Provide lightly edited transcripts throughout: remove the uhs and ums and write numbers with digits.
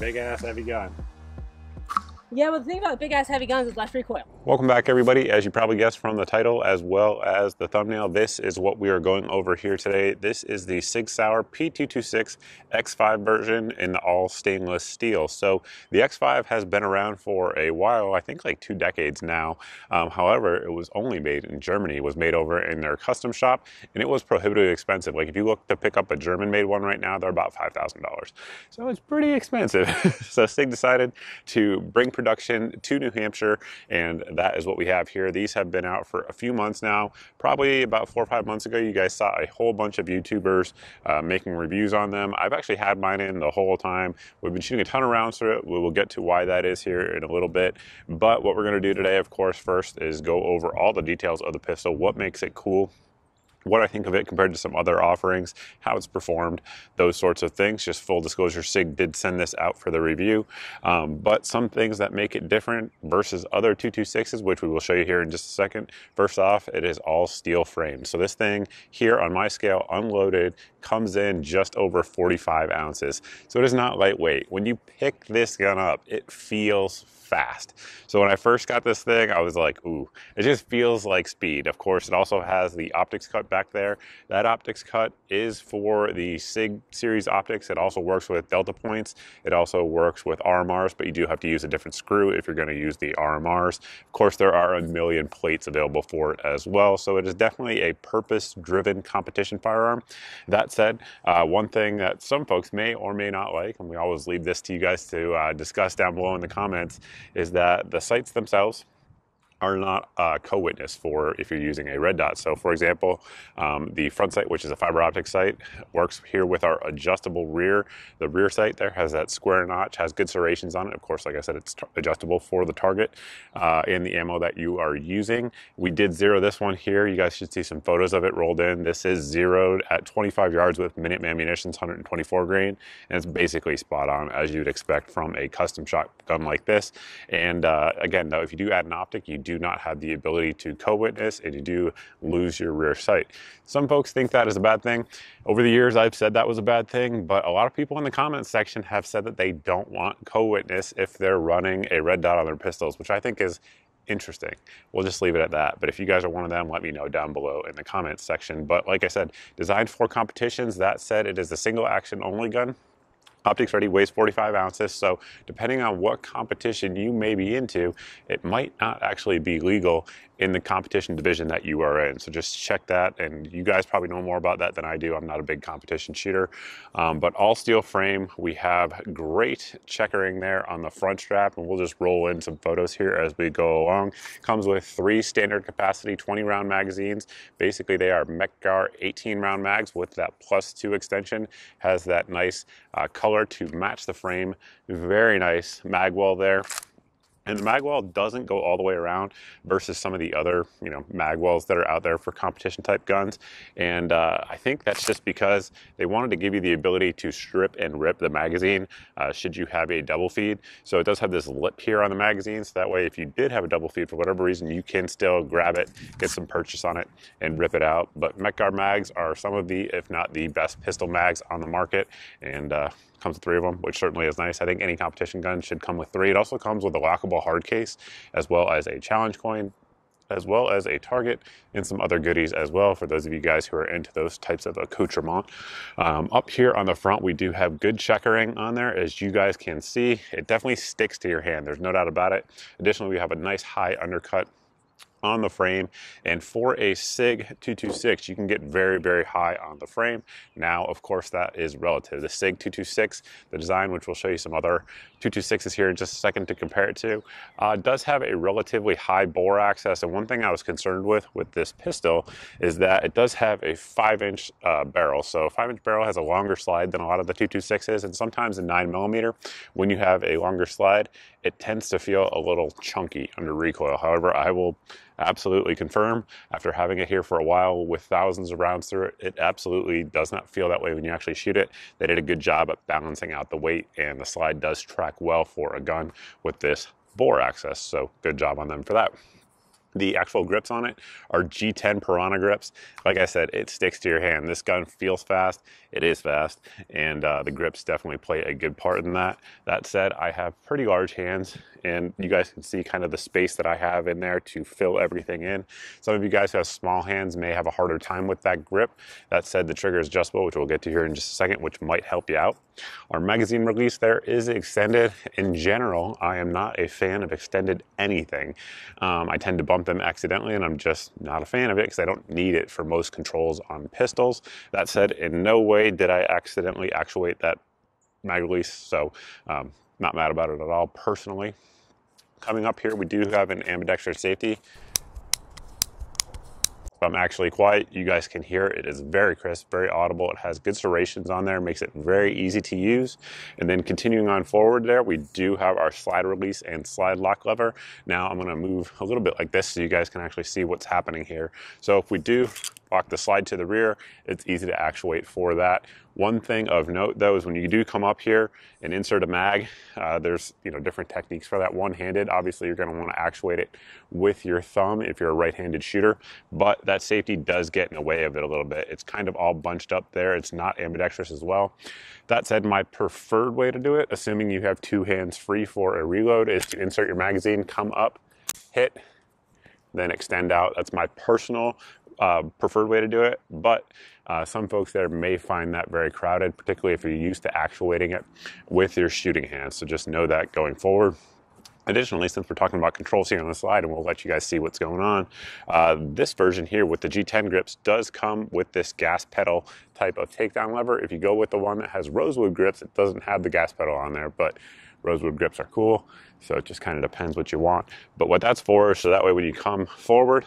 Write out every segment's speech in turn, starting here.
Big ass heavy gun. Yeah, but the thing about big ass heavy guns is less recoil. Welcome back, everybody. As you probably guessed from the title as well as the thumbnail, this is what we are going over here today. This is the Sig Sauer P226 X5 version in the all stainless steel. So the X5 has been around for a while, I think like 2 decades now. However, it was only made in Germany. It was made over in their custom shop, and it was prohibitively expensive. Like if you look to pick up a German made one right now, they're about $5,000. So it's pretty expensive. So Sig decided to bring production to New Hampshire, and that is what we have here. These have been out for a few months now. Probably about 4 or 5 months ago, you guys saw a whole bunch of YouTubers making reviews on them. I've actually had mine in the whole time. We've been shooting a ton of rounds through it. We will get to why that is here in a little bit. But what we're going to do today, of course, first is go over all the details of the pistol, what makes it cool, what I think of it compared to some other offerings, how it's performed, those sorts of things. Just full disclosure, SIG did send this out for the review, but some things that make it different versus other 226s, which we will show you here in just a second. First off, it is all steel framed. So this thing here on my scale, unloaded, comes in just over 45 ounces. So it is not lightweight. When you pick this gun up, it feels fast. So when I first got this thing, I was like, ooh, it just feels like speed. Of course, it also has the optics cut back there. That optics cut is for the SIG series optics. It also works with Delta Points. It also works with RMRs, but you do have to use a different screw if you're going to use the RMRs. Of course, there are a million plates available for it as well. So it is definitely a purpose-driven competition firearm. That said, one thing that some folks may or may not like, and we always leave this to you guys to discuss down below in the comments, is that the sights themselves are not co-witness for if you're using a red dot. So for example, the front sight, which is a fiber optic sight, works here with our adjustable rear. The rear sight there has that square notch, has good serrations on it. Of course, like I said, it's adjustable for the target and the ammo that you are using. We did zero this one here. You guys should see some photos of it rolled in. This is zeroed at 25 yards with Minuteman munitions, 124 grain, and it's basically spot on as you'd expect from a custom shotgun like this. And again, though, if you do add an optic, you do not have the ability to co-witness, and you do lose your rear sight. Some folks think that is a bad thing. Over the years, I've said that was a bad thing, but a lot of people in the comments section have said that they don't want co-witness if they're running a red dot on their pistols, which I think is interesting. We'll just leave it at that. But if you guys are one of them, let me know down below in the comments section. But like I said, designed for competitions. That said, it is a single action only gun. Optics ready, weighs 45 ounces, so depending on what competition you may be into, it might not actually be legal in the competition division that you are in. So just check that, and you guys probably know more about that than I do. I'm not a big competition shooter, but all steel frame. We have great checkering there on the front strap, and we'll just roll in some photos here as we go along. Comes with 3 standard capacity 20-round magazines. Basically, they are MecGar 18-round mags with that +2 extension. Has that nice color to match the frame. Very nice magwell there. And the magwell doesn't go all the way around versus some of the other, you know, magwells that are out there for competition type guns. And I think that's just because they wanted to give you the ability to strip and rip the magazine should you have a double feed. So it does have this lip here on the magazine, so that way if you did have a double feed for whatever reason, you can still grab it, get some purchase on it, and rip it out. But MecGar mags are some of the, if not the best pistol mags on the market, and comes with 3 of them, which certainly is nice. I think any competition gun should come with 3. It also comes with a lockable hard case, as well as a challenge coin, as well as a target, and some other goodies as well for those of you guys who are into those types of accoutrement. Up here on the front, we do have good checkering on there. As you guys can see, it definitely sticks to your hand. There's no doubt about it. Additionally, we have a nice high undercut on the frame, and for a SIG 226 you can get very, very high on the frame. Now of course that is relative. The SIG 226, the design, which we'll show you some other 226s here in just a second to compare it to, does have a relatively high bore access, and one thing I was concerned with this pistol is that it does have a 5-inch barrel. So a 5-inch barrel has a longer slide than a lot of the 226s, and sometimes a 9mm, when you have a longer slide, it tends to feel a little chunky under recoil. However, I will absolutely confirm, after having it here for a while with thousands of rounds through it, it absolutely does not feel that way when you actually shoot it. They did a good job at balancing out the weight, and the slide does track well for a gun with this bore access, so good job on them for that. The actual grips on it are G10 Piranha grips. Like I said, it sticks to your hand. This gun feels fast, it is fast, and the grips definitely play a good part in that. That said, I have pretty large hands, and you guys can see kind of the space that I have in there to fill everything in. Some of you guys who have small hands may have a harder time with that grip. That said, the trigger is adjustable, which we'll get to here in just a second, which might help you out. Our magazine release there is extended. In general, I am not a fan of extended anything. I tend to bump them accidentally, and I'm just not a fan of it because I don't need it for most controls on pistols. That said, in no way did I accidentally actuate that mag release, so not mad about it at all personally. Coming up here, we do have an ambidextrous safety. I'm actually quiet, you guys can hear it. It is very crisp, very audible. It has good serrations on there, makes it very easy to use. And then continuing on forward there, we do have our slide release and slide lock lever. Now I'm going to move a little bit like this so you guys can actually see what's happening here. So if we do lock the slide to the rear, it's easy to actuate for that. One thing of note though is when you do come up here and insert a mag, there's, you know, different techniques for that. One-handed, obviously you're going to want to actuate it with your thumb if you're a right-handed shooter, but that safety does get in the way of it a little bit. It's kind of all bunched up there. It's not ambidextrous as well. That said, my preferred way to do it, assuming you have two hands free for a reload, is to insert your magazine, come up, hit, then extend out. That's my personal preferred way to do it, but some folks there may find that very crowded, particularly if you're used to actuating it with your shooting hands. So just know that going forward. Additionally, since we're talking about controls here on the slide, and we'll let you guys see what's going on, this version here with the G10 grips does come with this gas pedal type of takedown lever. If you go with the one that has rosewood grips, it doesn't have the gas pedal on there, but rosewood grips are cool, so it just kind of depends what you want. But what that's for, so that way when you come forward,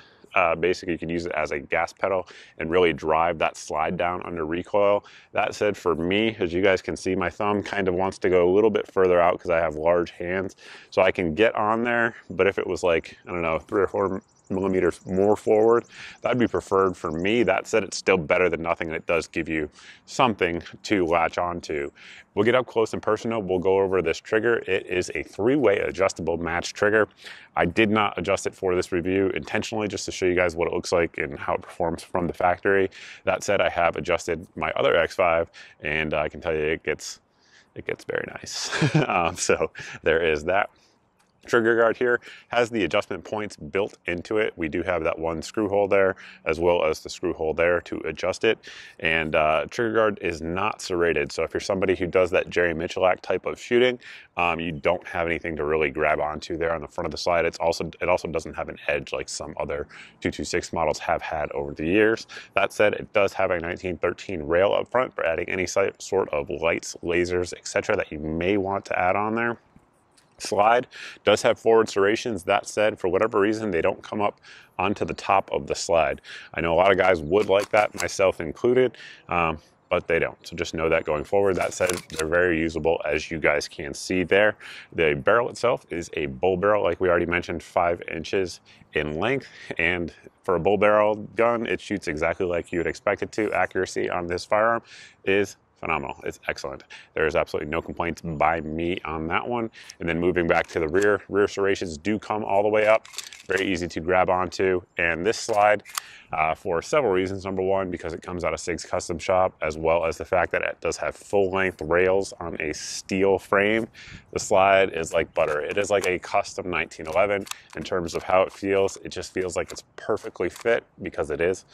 basically you can use it as a gas pedal and really drive that slide down under recoil. That said, for me, as you guys can see, my thumb kind of wants to go a little bit further out because I have large hands, so I can get on there, but if it was like, I don't know, 3 or 4 millimeters more forward, that'd be preferred for me. That said, it's still better than nothing, and it does give you something to latch onto. We'll get up close and personal. We'll go over this trigger. It is a 3-way adjustable match trigger. I did not adjust it for this review intentionally, just to show you guys what it looks like and how it performs from the factory. That said, I have adjusted my other X5, and I can tell you it gets very nice. So there is that. Trigger guard here has the adjustment points built into it. We do have that one screw hole there, as well as the screw hole there to adjust it. And trigger guard is not serrated, so if you're somebody who does that Jerry Michalak type of shooting, you don't have anything to really grab onto there on the front of the slide. It also doesn't have an edge like some other 226 models have had over the years. That said, it does have a 1913 rail up front for adding any sort of lights, lasers, etc. that you may want to add on there. Slide does have forward serrations. That said, for whatever reason, they don't come up onto the top of the slide. I know a lot of guys would like that, myself included, but they don't. So just know that going forward. That said, they're very usable, as you guys can see there. The barrel itself is a bull barrel, like we already mentioned, 5 inches in length, and for a bull barrel gun, it shoots exactly like you would expect it to. Accuracy on this firearm is phenomenal. It's excellent. There is absolutely no complaints by me on that one. And then moving back to the rear, rear serrations do come all the way up. Very easy to grab onto. And this slide, for several reasons. Number one, because it comes out of SIG's custom shop, as well as the fact that it does have full-length rails on a steel frame. The slide is like butter. It is like a custom 1911 in terms of how it feels. It just feels like it's perfectly fit, because it is.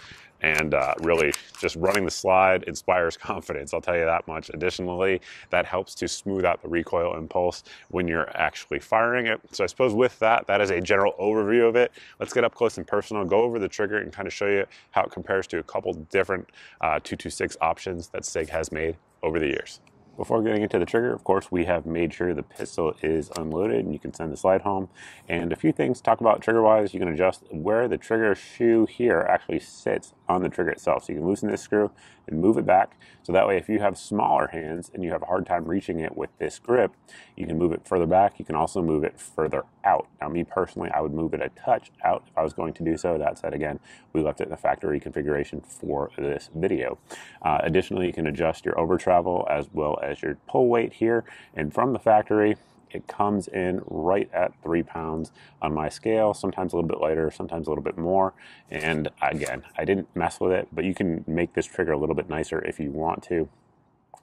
And really, just running the slide inspires confidence, I'll tell you that much. Additionally, that helps to smooth out the recoil impulse when you're actually firing it. So I suppose with that, that is a general overview review of it. Let's get up close and personal, go over the trigger and kind of show you how it compares to a couple different 226 options that SIG has made over the years. Before getting into the trigger, of course, we have made sure the pistol is unloaded and you can send the slide home. And a few things to talk about trigger-wise. You can adjust where the trigger shoe here actually sits on the trigger itself. So you can loosen this screw and move it back. So that way, if you have smaller hands and you have a hard time reaching it with this grip, you can move it further back. You can also move it further out. Now, me personally, I would move it a touch out if I was going to do so. That said, again, we left it in the factory configuration for this video. Additionally, you can adjust your over travel as well as your pull weight here, and from the factory it comes in right at 3 pounds on my scale, sometimes a little bit lighter, sometimes a little bit more. And again, I didn't mess with it, but you can make this trigger a little bit nicer if you want to.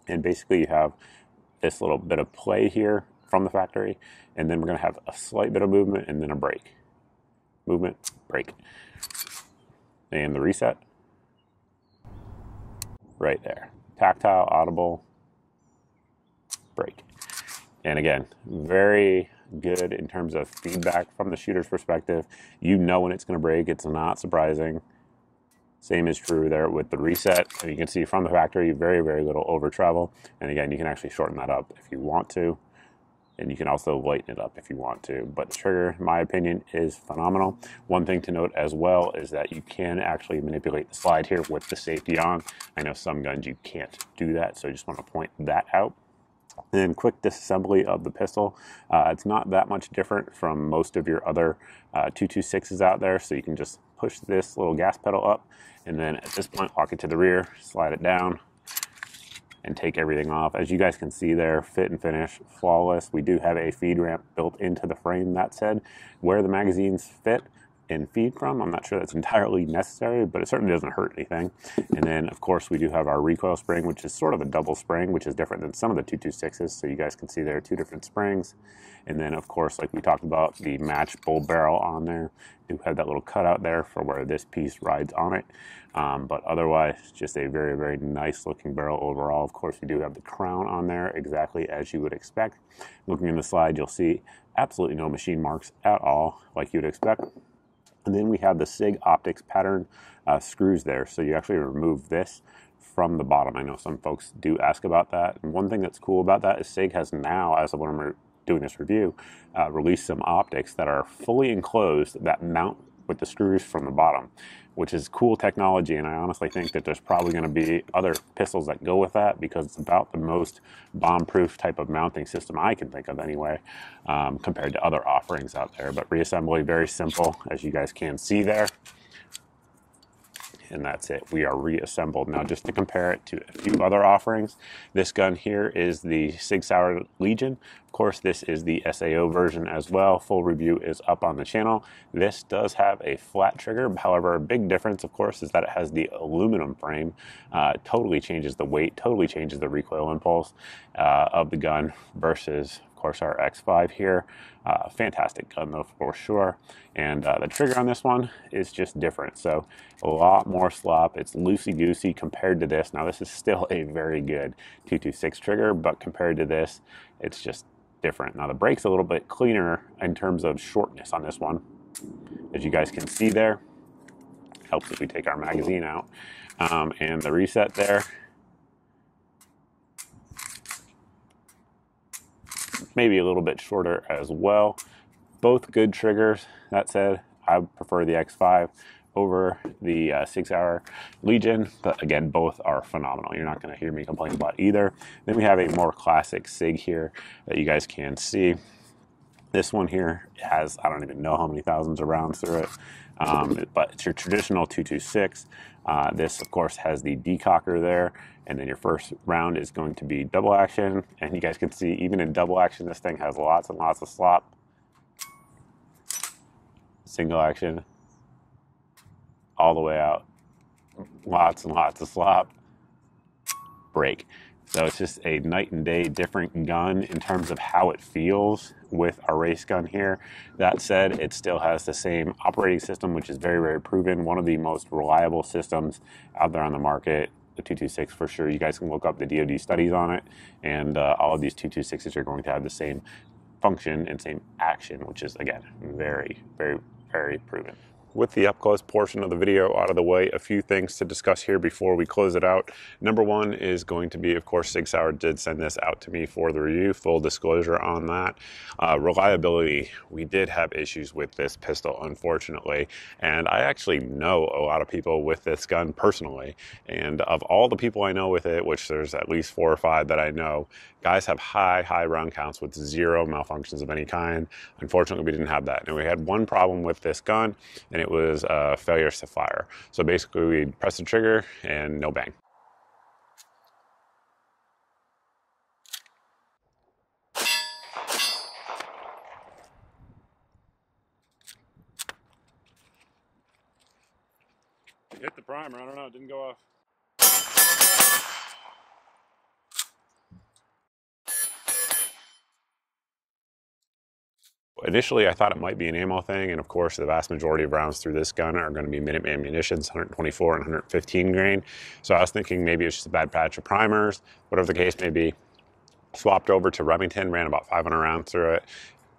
And basically you have this little bit of play here from the factory, and then we're going to have a slight bit of movement and then a break, movement, break, and the reset right there. Tactile, audible, break. And again, very good in terms of feedback from the shooter's perspective. You know when it's going to break. It's not surprising. Same is true there with the reset. And you can see from the factory, very, very little over travel. And again, you can actually shorten that up if you want to. And you can also lighten it up if you want to. But the trigger, in my opinion, is phenomenal. One thing to note as well is that you can actually manipulate the slide here with the safety on. I know some guns you can't do that, so I just want to point that out. And then quick disassembly of the pistol. It's not that much different from most of your other 226s out there. So you can just push this little gas pedal up, and then at this point, lock it to the rear, slide it down, and take everything off. As you guys can see there, fit and finish, flawless. We do have a feed ramp built into the frame. That said, where the magazines fit and feed from, I'm not sure that's entirely necessary, but it certainly doesn't hurt anything. And then of course we do have our recoil spring, which is sort of a double spring, which is different than some of the 226s. So you guys can see there are two different springs. And then of course, like we talked about, the match bull barrel on there. Do have that little cutout there for where this piece rides on it. But otherwise, just a very, very nice looking barrel overall. Of course, we do have the crown on there exactly as you would expect. Looking in the slide, you'll see absolutely no machine marks at all, like you'd expect. And then we have the SIG optics pattern screws there. So you actually remove this from the bottom. I know some folks do ask about that. And one thing that's cool about that is SIG has now, as of when I'm doing this review, released some optics that are fully enclosed that mount with the screws from the bottom, which is cool technology. And I honestly think that there's probably going to be other pistols that go with that, because it's about the most bomb-proof type of mounting system I can think of anyway, compared to other offerings out there. But reassembly, very simple, as you guys can see there. And that's it, we are reassembled. Now, just to compare it to a few other offerings, this gun here is the Sig Sauer Legion. Of course, this is the SAO version as well. Full review is up on the channel. This does have a flat trigger. However, a big difference, of course, is that it has the aluminum frame. Totally changes the weight, totally changes the recoil impulse of the gun versus, of course, our X5 here. Fantastic gun though, for sure. And the trigger on this one is just different, so a lot more slop. It's loosey-goosey compared to this. Now, this is still a very good 226 trigger, but compared to this, it's just different. Now, the brake's a little bit cleaner in terms of shortness on this one, as you guys can see there. Helps if we take our magazine out. And the reset there, maybe a little bit shorter as well. Both good triggers. That said, I prefer the X5 over the Sig Sauer Legion, but again, both are phenomenal. You're not going to hear me complain about either. Then we have a more classic SIG here that you guys can see. This one here has, I don't even know how many thousands of rounds through it, but it's your traditional 226. This, of course, has the decocker there, and then your first round is going to be double action. And you guys can see, even in double action, this thing has lots and lots of slop. Single action, all the way out, lots and lots of slop, break. So it's just a night and day different gun in terms of how it feels with our race gun here. That said, it still has the same operating system, which is very, very proven. One of the most reliable systems out there on the market, the 226 for sure. You guys can look up the DoD studies on it, and all of these 226s are going to have the same function and same action, which is, again, very, very very proven. With the up-close portion of the video out of the way, a few things to discuss here before we close it out. Number one is going to be, of course, Sig Sauer did send this out to me for the review, full disclosure on that. Reliability, we did have issues with this pistol, unfortunately, and I actually know a lot of people with this gun personally, and of all the people I know with it, which there's at least 4 or 5 that I know, guys have high round counts with 0 malfunctions of any kind. Unfortunately, we didn't have that, and we had one problem with this gun, and it was failures to fire. So basically we press the trigger and no bang. It hit the primer, I don't know, it didn't go off. Initially, I thought it might be an ammo thing, and of course, the vast majority of rounds through this gun are going to be Minuteman munitions, 124 and 115 grain. So I was thinking maybe it's just a bad patch of primers, whatever the case may be. Swapped over to Remington, ran about 500 rounds through it,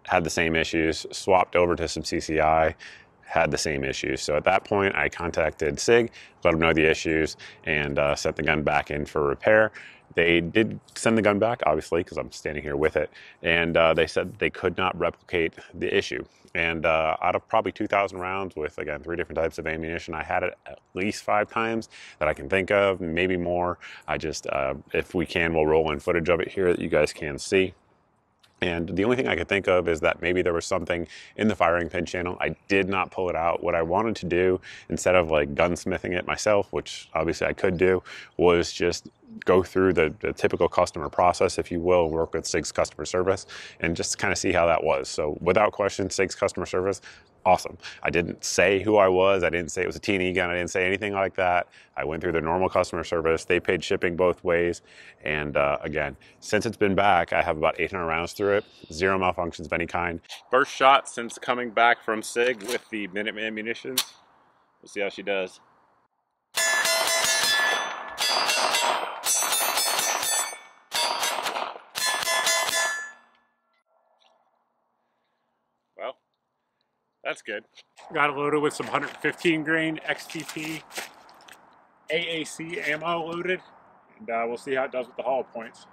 had the same issues. Swapped over to some CCI, had the same issues. So at that point, I contacted SIG, let them know the issues, and sent the gun back in for repair. They did send the gun back, obviously, because I'm standing here with it, and they said they could not replicate the issue. And out of probably 2,000 rounds with, again, 3 different types of ammunition, I had it at least 5 times that I can think of, maybe more. I just, if we can, we'll roll in footage of it here that you guys can see. And the only thing I could think of is that maybe there was something in the firing pin channel. I did not pull it out. What I wanted to do, instead of like gunsmithing it myself, which obviously I could do, was just go through the typical customer process, if you will, work with SIG's customer service and just kind of see how that was. So without question, SIG's customer service, awesome. I didn't say who I was. I didn't say it was a T&E gun. I didn't say anything like that. I went through their normal customer service. They paid shipping both ways. And again, since it's been back, I have about 800 rounds through it. 0 malfunctions of any kind. First shot since coming back from SIG with the Minuteman munitions. We'll see how she does. Well, that's good. Got it loaded with some 115 grain XTP AAC ammo loaded, and we'll see how it does with the hollow points.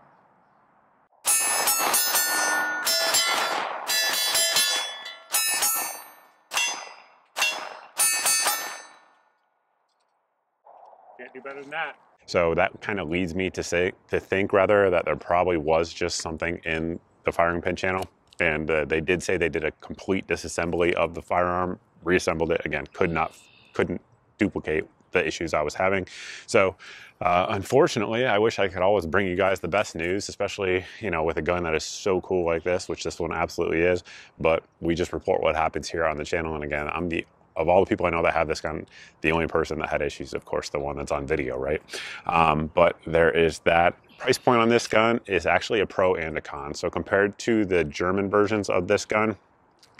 Can't do better than that. So that kind of leads me to think rather that there probably was just something in the firing pin channel, and they did say they did a complete disassembly of the firearm, reassembled it again, couldn't duplicate the issues I was having. So unfortunately, I wish I could always bring you guys the best news, especially, you know, with a gun that is so cool like this, which this one absolutely is, but we just report what happens here on the channel. And again, I'm the, of all the people I know that have this gun, the only person that had issues, of course, the one that's on video, right? But there is that. Price point on this gun is actually a pro and a con. So compared to the German versions of this gun,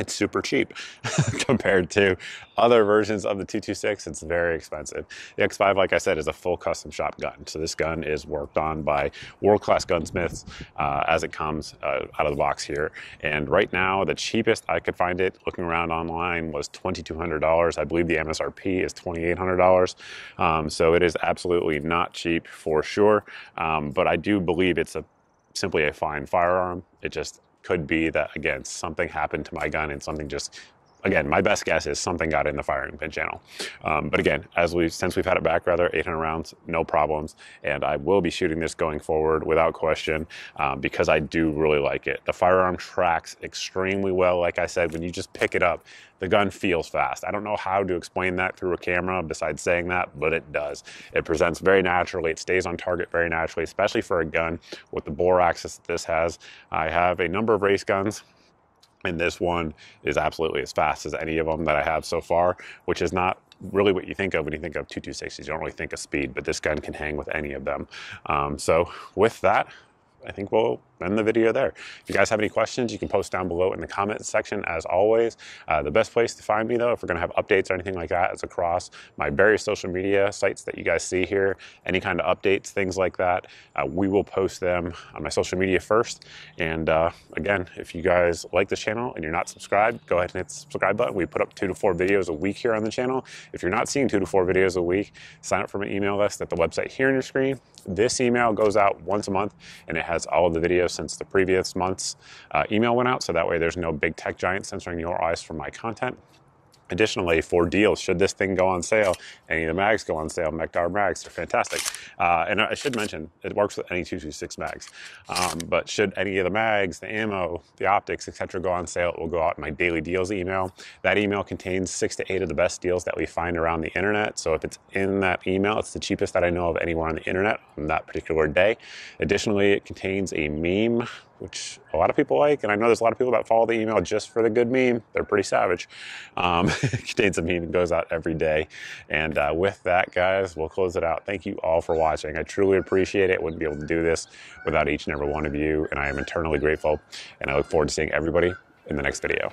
it's super cheap. Compared to other versions of the 226, it's very expensive. The X5, like I said, is a full custom shop gun. So this gun is worked on by world-class gunsmiths as it comes out of the box here. And right now, the cheapest I could find it, looking around online, was $2,200. I believe the MSRP is $2,800. So it is absolutely not cheap for sure. But I do believe it's simply a fine firearm. It just could be that, again, something happened to my gun and something just, again, my best guess is something got in the firing pin channel. But again, since we've had it back, rather, 800 rounds, no problems. And I will be shooting this going forward without question because I do really like it. The firearm tracks extremely well. Like I said, when you just pick it up, the gun feels fast. I don't know how to explain that through a camera besides saying that, but it does. It presents very naturally. It stays on target very naturally, especially for a gun with the bore axis that this has. I have a number of race guns, and this one is absolutely as fast as any of them that I have so far, which is not really what you think of when you think of 226s. You don't really think of speed, but this gun can hang with any of them. So with that, I think we'll end the video there. If you guys have any questions, you can post down below in the comments section as always. The best place to find me though, if we're gonna have updates or anything like that, is across my various social media sites that you guys see here. Any kind of updates, things like that, we will post them on my social media first. And again, if you guys like this channel and you're not subscribed, go ahead and hit the subscribe button. We put up 2 to 4 videos a week here on the channel. If you're not seeing 2 to 4 videos a week, sign up for my email list at the website here on your screen. This email goes out once a month and it has all of the videos since the previous month's email went out. So that way there's no big tech giant censoring your eyes from my content. Additionally, for deals, should this thing go on sale, any of the mags go on sale, MecGar mags are fantastic. And I should mention, it works with any 226 mags. But should any of the mags, the ammo, the optics, etc. go on sale, it will go out in my daily deals email. That email contains 6 to 8 of the best deals that we find around the internet. So if it's in that email, it's the cheapest that I know of anywhere on the internet on that particular day. Additionally, it contains a meme, which a lot of people like, and I know there's a lot of people that follow the email just for the good meme. They're pretty savage. It contains a meme that goes out every day. And with that, guys, we'll close it out. Thank you all for watching. I truly appreciate it. Wouldn't be able to do this without each and every one of you, and I am eternally grateful. And I look forward to seeing everybody in the next video.